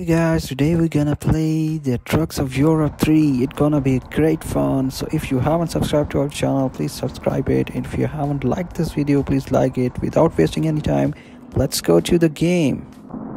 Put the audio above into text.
Hey guys, today we're gonna play the Trucks of Europe 3. It's gonna be great fun. So if you haven't subscribed to our channel, please subscribe it. And if you haven't liked this video, please like it. Without wasting any time, let's go to the game.